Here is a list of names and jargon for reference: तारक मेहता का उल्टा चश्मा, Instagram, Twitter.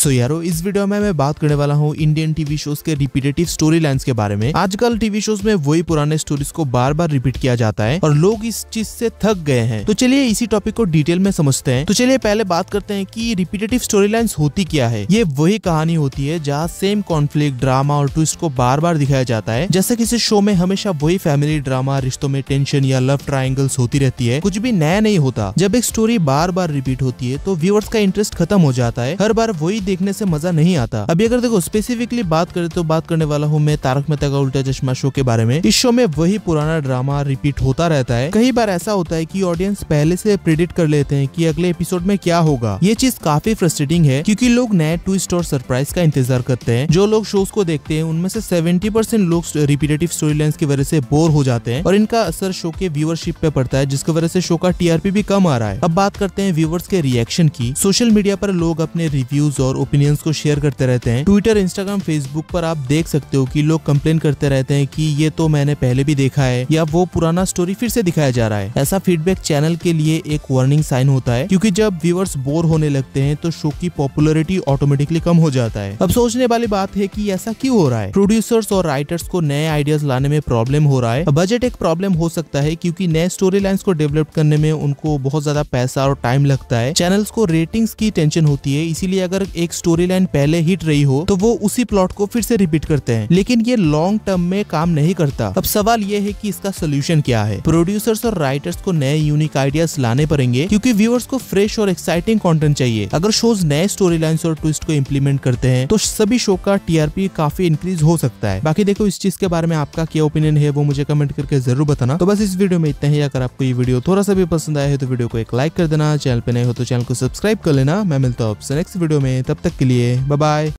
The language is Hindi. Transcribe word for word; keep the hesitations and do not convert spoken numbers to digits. सो यारो इस वीडियो में मैं बात करने वाला हूँ इंडियन टीवी शोज के रिपीटेटिव स्टोरी लाइंस के बारे में। आजकल टीवी शोज में वही पुराने स्टोरीज को बार बार रिपीट किया जाता है और लोग इस चीज से थक गए हैं। तो चलिए इसी टॉपिक को डिटेल में समझते हैं। तो चलिए पहले बात करते हैं कि रिपीटेटिव स्टोरी लाइंस होती क्या है। ये वही कहानी होती है जहाँ सेम कॉन्फ्लिक्ट, ड्रामा और ट्विस्ट को बार बार दिखाया जाता है। जैसे किसी शो में हमेशा वही फैमिली ड्रामा, रिश्तों में टेंशन या लव ट्रायंगल्स होती रहती है, कुछ भी नया नहीं होता। जब एक स्टोरी बार बार रिपीट होती है तो व्यूअर्स का इंटरेस्ट खत्म हो जाता है, हर बार वही देखने से मजा नहीं आता। अभी अगर देखो स्पेसिफिकली बात करें तो बात करने वाला हूँ मैं तारक मेहता का उल्टा चश्मा शो के बारे में। इस शो में वही पुराना ड्रामा रिपीट होता रहता है। कई बार ऐसा होता है कि ऑडियंस पहले से प्रेडिक्ट कर लेते हैं कि अगले एपिसोड में क्या होगा। ये चीज काफी फ्रस्ट्रेटिंग है क्योंकि लोग नए ट्विस्ट और सरप्राइज का इंतजार करते हैं। जो लोग शोज को देखते हैं उनमें से सत्तर परसेंट लोग रिपीटेटिव स्टोरी लाइंस की वजह से बोर हो जाते हैं और इनका असर शो के व्यूअरशिप पे पड़ता है, जिसकी वजह से शो का टीआरपी भी कम आ रहा है। अब बात करते हैं व्यूअर्स के रिएक्शन की। सोशल मीडिया पर लोग अपने रिव्यूज और ओपिनियंस को शेयर करते रहते हैं। ट्विटर, इंस्टाग्राम, फेसबुक पर आप देख सकते हो कि लोग कंप्लेन करते रहते हैं कि ये तो मैंने पहले भी देखा है या वो पुराना स्टोरी फिर से दिखाया जा रहा है। ऐसा फीडबैक चैनल के लिए एक वार्निंग साइन होता है क्योंकि जब व्यूअर्स बोर होने लगते हैं तो शो की पॉपुलैरिटी ऑटोमेटिकली कम हो जाता है। अब सोचने वाली बात है कि ऐसा क्यों हो रहा है। प्रोड्यूसर्स और राइटर्स को नए आइडियाज लाने में प्रॉब्लम हो रहा है। बजट एक प्रॉब्लम हो सकता है क्योंकि नए स्टोरी लाइंस को डेवलप करने में उनको बहुत ज्यादा पैसा और टाइम लगता है। चैनल्स को रेटिंग्स की टेंशन होती है, इसीलिए अगर एक स्टोरी लाइन पहले हिट रही हो तो वो उसी प्लॉट को फिर से रिपीट करते हैं, लेकिन ये लॉन्ग टर्म में काम नहीं करता। अब सवाल ये है कि इसका सोल्यूशन क्या है। प्रोड्यूसर्स और राइटर्स को नए यूनिक आइडियाज लाने पड़ेंगे क्योंकि व्यूअर्स को फ्रेश और एक्साइटिंग कंटेंट चाहिए। अगर शोज नए स्टोरी लाइंस और ट्विस्ट को इम्प्लीमेंट करते हैं तो सभी शो का टीआरपी काफी इंक्रीज हो सकता है। बाकी देखो इस चीज के बारे में आपका क्या ओपिनियन है वो मुझे कमेंट करके जरूर बताना। तो बस इस वीडियो में इतना ही। अगर आपको ये वीडियो थोड़ा सा भी पसंद आया है तो वीडियो को एक लाइक कर देना। चैनल पे नए हो तो चैनल को सब्सक्राइब कर लेना। मैं मिलता हूँ आपसे नेक्स्ट वीडियो में, तब तक के लिए बाय बाय।